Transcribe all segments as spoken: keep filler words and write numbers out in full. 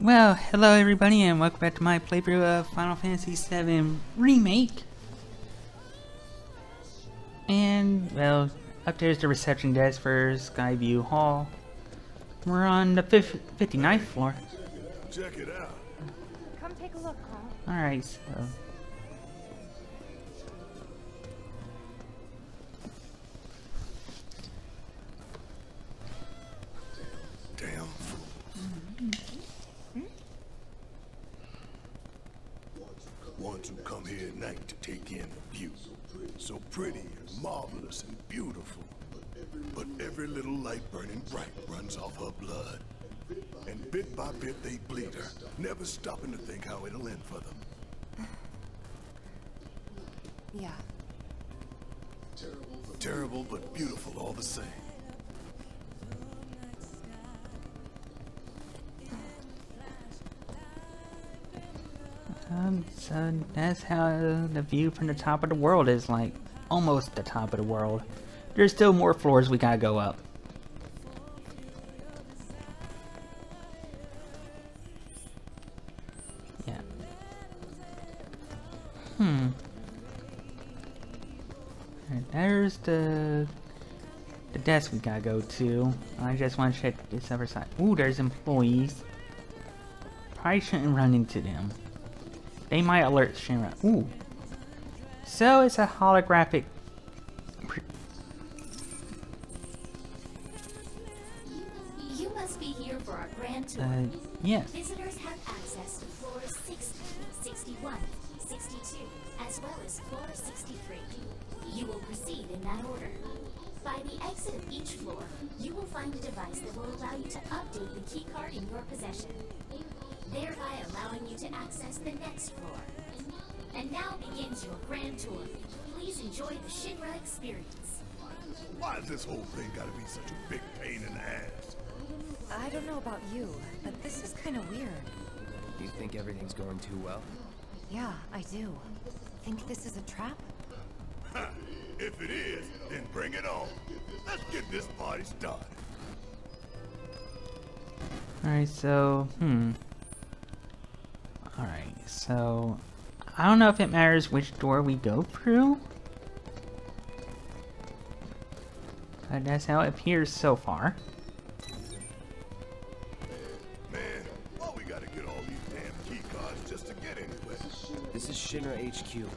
Well, hello everybody and welcome back to my playthrough of Final Fantasy seven Remake. And, well, up there's the reception desk for Skyview Hall. We're on the fifty-ninth floor. Check it out. Come take a look, Carl. Alright, so... Damn fools. Mm-hmm. Ones who come here at night to take in the view. So pretty and marvelous and beautiful. But every little light burning bright runs off her blood. And bit by bit they bleed her, never stopping to think how it'll end for them. Yeah. Terrible but beautiful all the same. Um, so that's how the view from the top of the world is like. Almost the top of the world. There's still more floors we gotta go up. Yeah. Hmm. Alright, there's the... the desk we gotta go to. I just wanna check this other side. Ooh, there's employees. Probably shouldn't run into them. They might alert Shinra. Ooh. So it's a holographic. You must be here for our grand tour. Uh, yes. Visitors have access to floors sixty, sixty-one, sixty-two, as well as floor sixty-three. You will proceed in that order. By the exit of each floor, you will find a device that will allow you to update the key card in your possession, thereby allowing you to access the next floor. And now begins your grand tour. Please enjoy the Shinra experience. Why is this whole thing gotta be such a big pain in the ass? I don't know about you, but this is kind of weird. Do you think everything's going too well? Yeah, I do. Think this is a trap? Ha! If it is, then bring it on. Let's get this party started. Alright, so, hmm. Alright, so, I don't know if it matters which door we go through. But that's how it appears so far. Man, why we gotta get all these damn key cards just to get anywhere? This is Shinra H Q.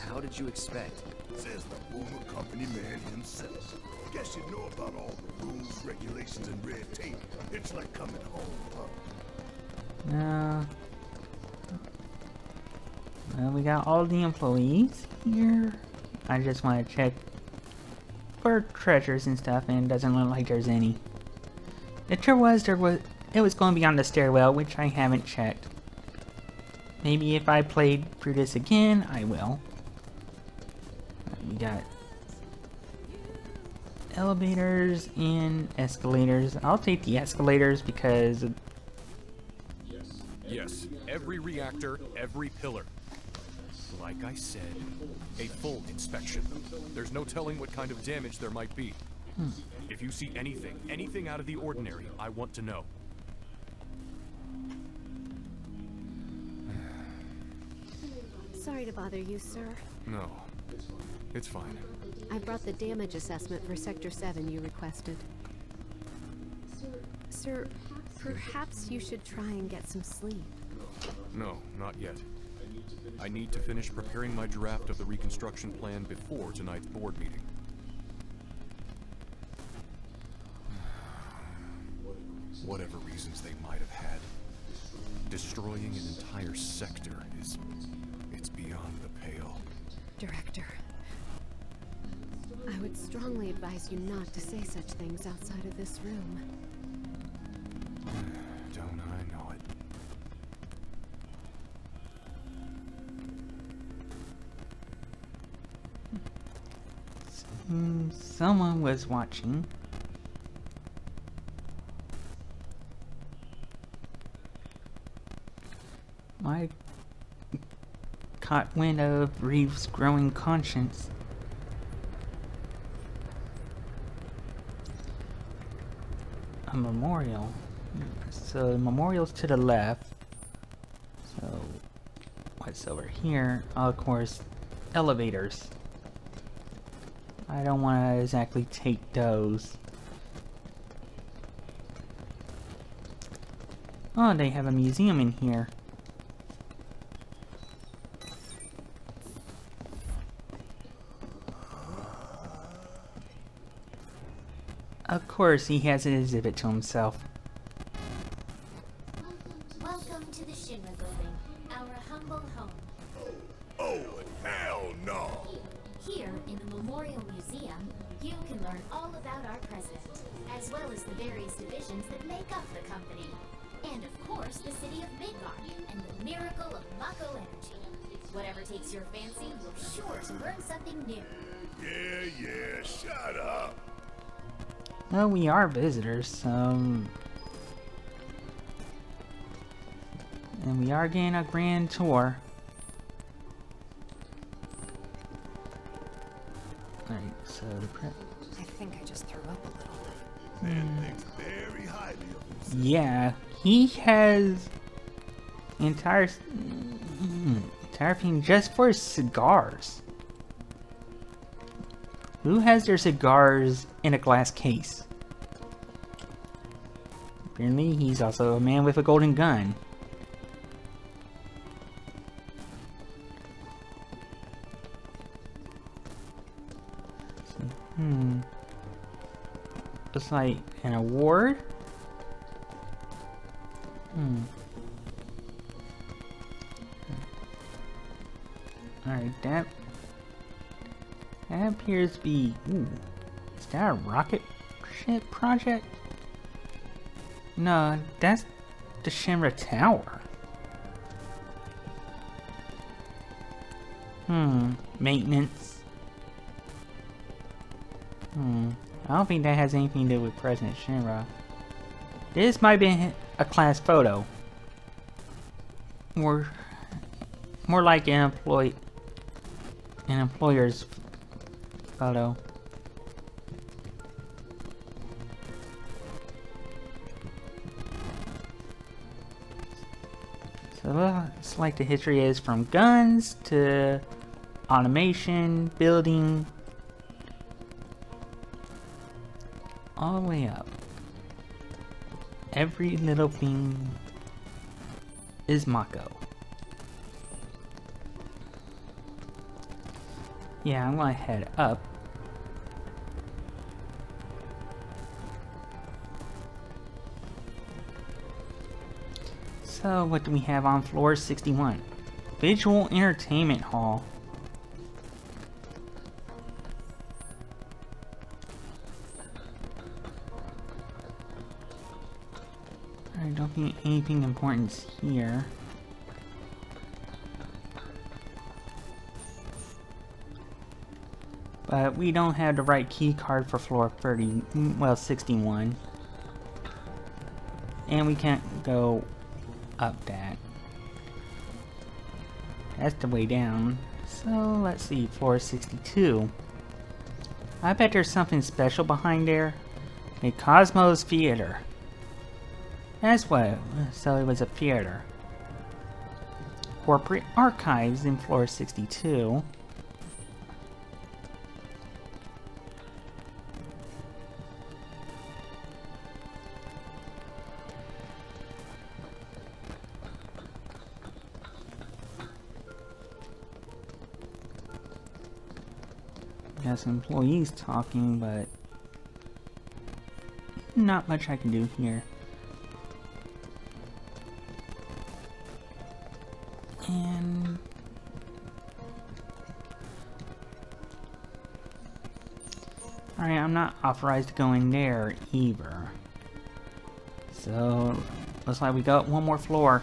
How did you expect? Says the Boomer Company man himself. Guess you know about all the rules, regulations, and red tape. It's like coming home, huh? Uh... Well, we got all the employees here. I just want to check for treasures and stuff, and it doesn't look like there's any. If there was, there was it was going to be on the stairwell, which I haven't checked. Maybe if I played through this again, I will. We got elevators and escalators. I'll take the escalators because... Yes, every reactor, every pillar. Like I said, a full inspection. There's no telling what kind of damage there might be. Hmm. If you see anything, anything out of the ordinary, I want to know. Sorry to bother you, sir. No, it's fine. I brought the damage assessment for Sector seven you requested. Sir, perhaps you should try and get some sleep. No, not yet. I need to finish preparing my draft of the reconstruction plan before tonight's board meeting. Whatever reasons they might have had, destroying an entire sector is... it's beyond the pale. Director, I would strongly advise you not to say such things outside of this room. Don't I know it? Someone was watching. I caught wind of Reeve's growing conscience. A memorial. So the memorial's to the left. So what's over here? Oh, of course, elevators. I don't want to exactly take those. Oh, they have a museum in here. Of course, he has an exhibit to himself. Welcome to the Shinra Building, our humble home. Oh, oh, hell no! Here in the Memorial Museum, you can learn all about our president, as well as the various divisions that make up the company. And of course, the city of Midgar and the miracle of Mako energy. Whatever takes your fancy, you're sure to learn something new. Yeah, yeah, shut up. Well, we are visitors, so... and we are getting a grand tour. Alright, so the prep... I think I just threw up a little bit. Man thinks very highly of himself. Yeah, he has... entire... entire thing just for cigars. Who has their cigars in a glass case? Apparently, he's also a man with a golden gun. So, hmm. Looks like an award? Hmm. Alright, that... that appears to be... ooh, is that a rocket ship project? No, that's the Shinra Tower. Hmm, maintenance. Hmm, I don't think that has anything to do with President Shinra. This might be a class photo. Or, more like an employee, an employer's photo. So uh, it's like the history is from guns to automation, building, all the way up. Every little thing is Mako. Yeah, I'm gonna head up. So what do we have on floor sixty-one? Visual Entertainment Hall. I don't think anything important is here. But we don't have the right key card for floor thirty, well sixty-one. And we can't go up that. That's the way down. So let's see, floor sixty-two. I bet there's something special behind there. The Cosmos Theater. That's what, so it was a theater. Corporate Archives in floor sixty-two. Has employees talking, but not much I can do here. And alright, I'm not authorized to go in there either. So looks like we got one more floor.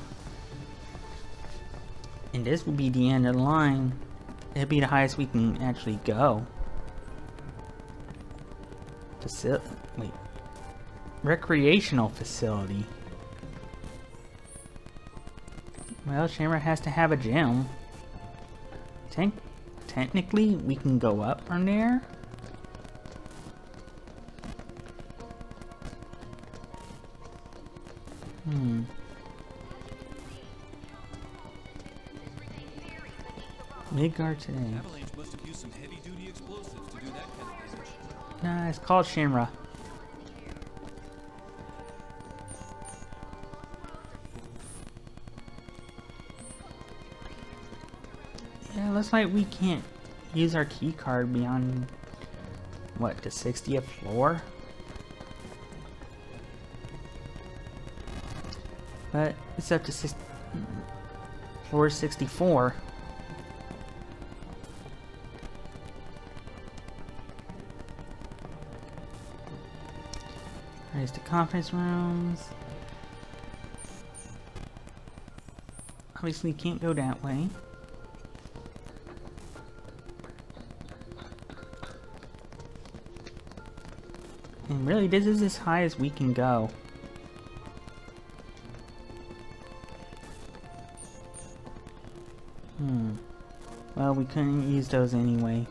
And this will be the end of the line. It'll be the highest we can actually go. Facil- wait. Recreational facility. Well, Shinra has to have a gym. Ten- technically, we can go up from there. Midgar today. Avalanche must have used some heavy-duty explosives to do that kind of damage. Nah, it's called Shinra. Yeah, it looks like we can't use our key card beyond what, the sixtieth floor? But it's up to six, floor sixty-four. There's the conference rooms. Obviously can't go that way. And really, this is as high as we can go. Hmm. Well, we couldn't use those anyway.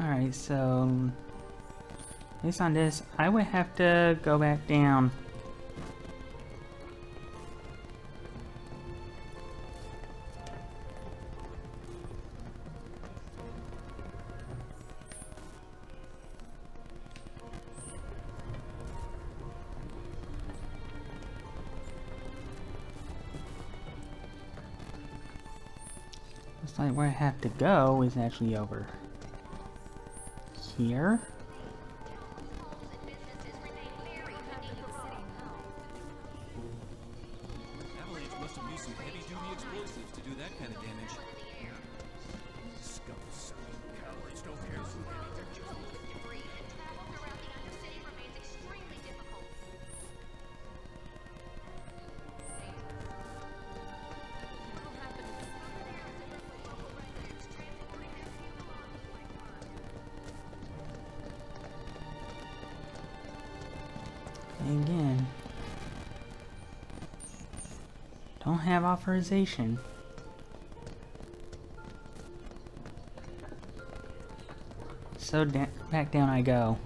Alright, so... based on this, I would have to go back down. Looks like where I have to go is actually over here. Again, don't have authorization. So da back down I go.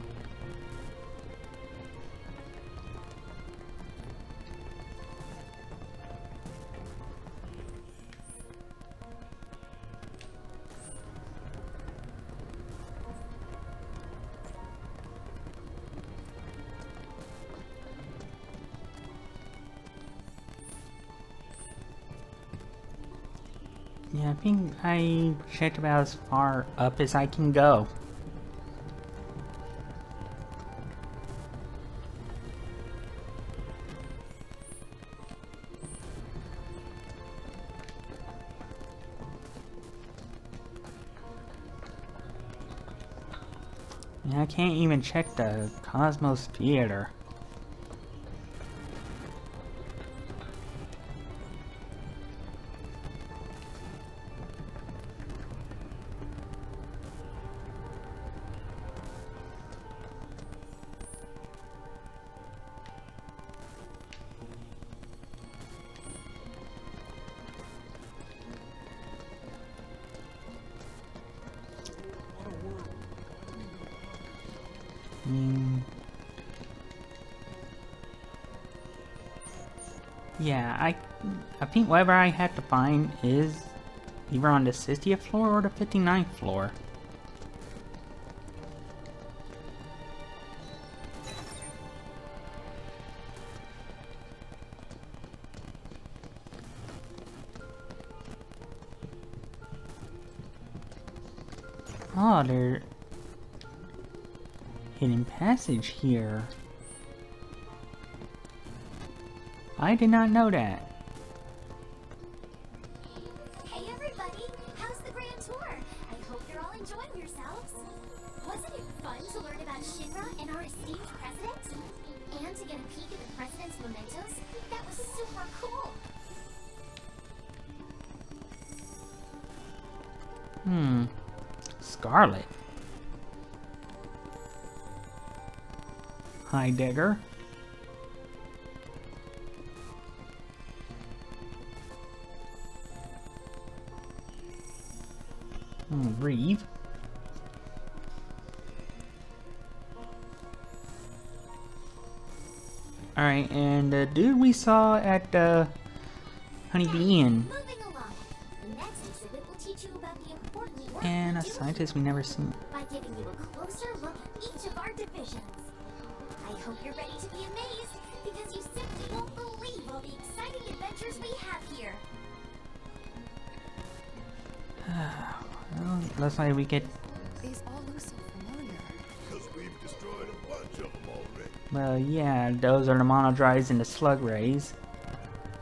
Yeah, I think I checked about as far up as I can go. And I can't even check the Cosmos Theater. Mm. Yeah, I I think whatever I have to find is either on the sixtieth floor or the fifty-ninth floor. Oh, there. Hidden passage here. I did not know that. Hey everybody, how's the grand tour? I hope you're all enjoying yourselves. Wasn't it fun to learn about Shinra and our esteemed president? And to get a peek at the president's mementos? That was super cool. Hmm. Scarlet. Heidegger. Mm, breathe. Alright, and the dude we saw at the Honeybee Inn. And a scientist we never seen. By giving you a closer look at each of our divisions. I hope you're ready to be amazed, because you simply won't believe all the exciting adventures we have here. Well, looks like we get... These all look so familiar. Because we've destroyed a bunch of them already. Well, yeah, those are the monodrides and the slug rays.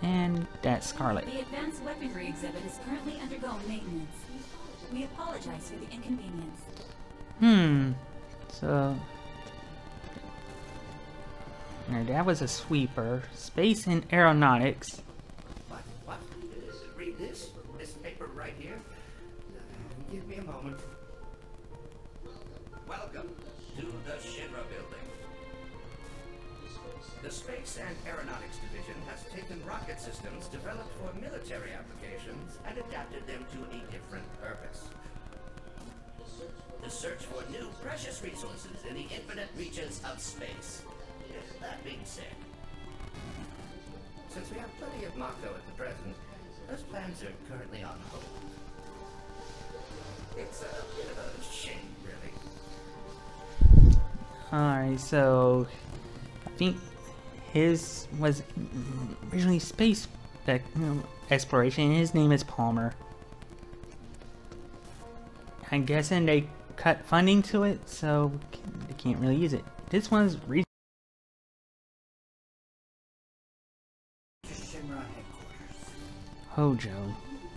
And that's Scarlet. The advanced weaponry exhibit is currently undergoing maintenance. We apologize for the inconvenience. Hmm. So... Now that was a sweeper. Space and aeronautics. What? What? Read this? This paper right here? Uh, give me a moment. Welcome to the Shinra Building. The Space and Aeronautics Division has taken rocket systems developed for military applications and adapted them to a different purpose. The search for new precious resources in the infinite reaches of space. That being said, since we have plenty of Mako at the present, those plans are currently on hold. It's a bit of a shame, really. Alright, so... I think his was originally space exploration, and his name is Palmer. I'm guessing they cut funding to it, so they can't really use it. This one's regional. To Shinra headquarters. Hojo.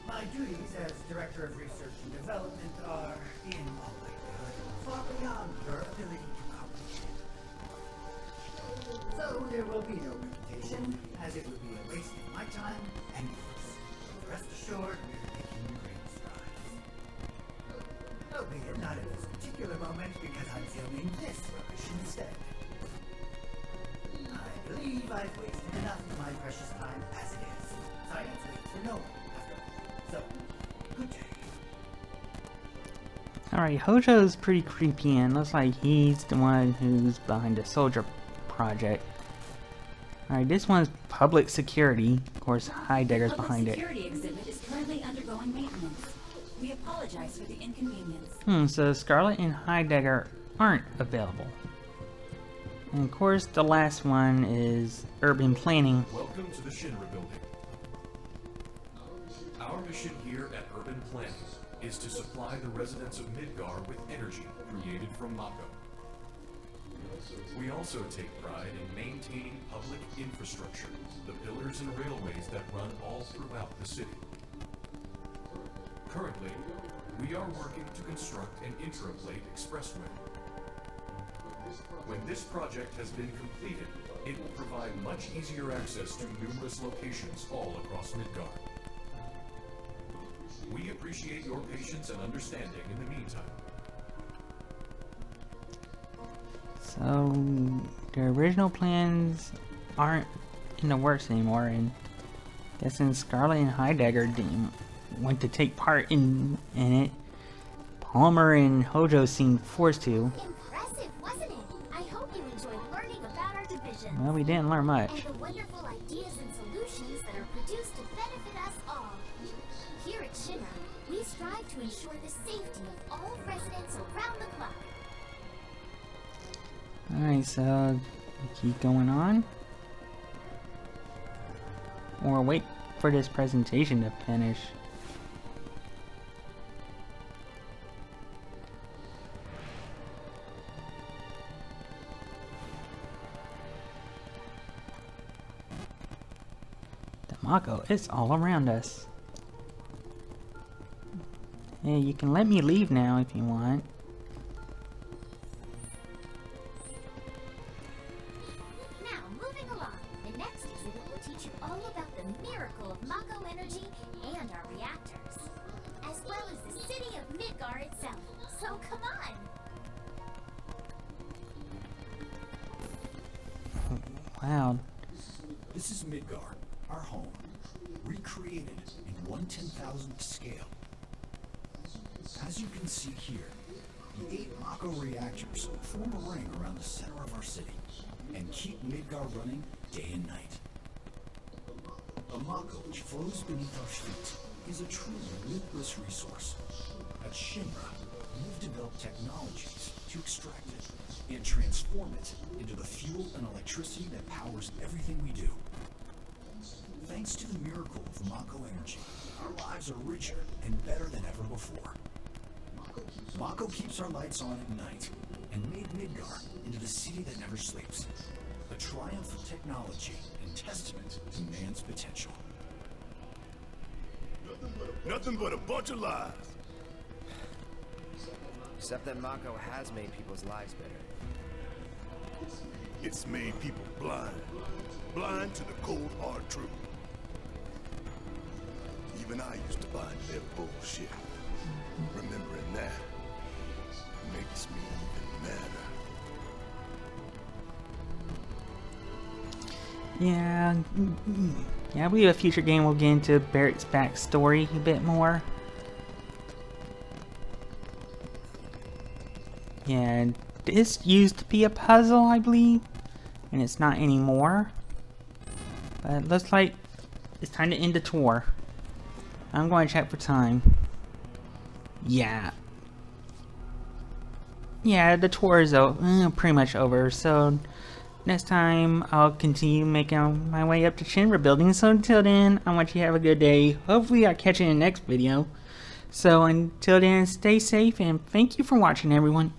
My duties as Director of Research and Development are, in all likelihood, far beyond your ability to comprehend. So there will be no reputation, as it would be a waste of my time and yours. Rest assured, we're making great strides. Albeit not at this particular moment, because I'm filming this rubbish instead. I believe I've wasted enough of my precious time as it is. Science waits for no one, after all. So, good day. Alright, Hojo's pretty creepy, and looks like he's the one who's behind the soldier project. Alright, this one's public security. Of course, Heidegger's behind it. Public security exhibit is currently undergoing maintenance. We apologize for the inconvenience. Hmm, so Scarlet and Heidegger aren't available. And of course, the last one is urban planning. Welcome to the Shinra Building. Our mission here at Urban Planning is to supply the residents of Midgar with energy created from Mako. We also take pride in maintaining public infrastructure, the pillars and railways that run all throughout the city. Currently, we are working to construct an intraplate expressway. When this project has been completed, it will provide much easier access to numerous locations all across Midgar. We appreciate your patience and understanding in the meantime. So, the original plans aren't in the works anymore, and that's since Scarlet and Heidegger didn't want to take part in, in it, Palmer and Hojo seemed forced to. Impressive, wasn't it? I hope you enjoyed learning about our division. Well, we didn't learn much. And the wonderful ideas and solutions that are produced to benefit us all. Here at Shinra, we strive to ensure the safety of all residents around the clock. Alright, so keep going on. Or wait for this presentation to finish. The Mako is all around us. Hey, you can let me leave now if you want. Wow. This is Midgar, our home, recreated in one ten thousandth scale. As you can see here, the eight Mako reactors form a ring around the center of our city and keep Midgar running day and night. The Mako which flows beneath our feet is a truly limitless resource. At Shinra, we've developed technologies to extract it and transform it into the fuel and electricity that powers everything we do. Thanks to the miracle of Mako energy, our lives are richer and better than ever before. Mako keeps our lights on at night and made Midgar into the city that never sleeps. A triumph of technology and testament to man's potential. Nothing but a bunch of lies! Except that Mako has made people's lives better. It's made people blind. Blind to the cold hard truth. Even I used to buy their bullshit. Remembering that makes me even madder. Yeah, yeah, I believe a future game will get into Barrett's backstory a bit more. Yeah, this used to be a puzzle, I believe, and it's not anymore. But it looks like it's time to end the tour. I'm going to check for time. Yeah. Yeah, the tour is uh, pretty much over, so next time I'll continue making my way up to Shinra Building. So until then, I want you to have a good day. Hopefully I'll catch you in the next video. So until then, stay safe and thank you for watching, everyone.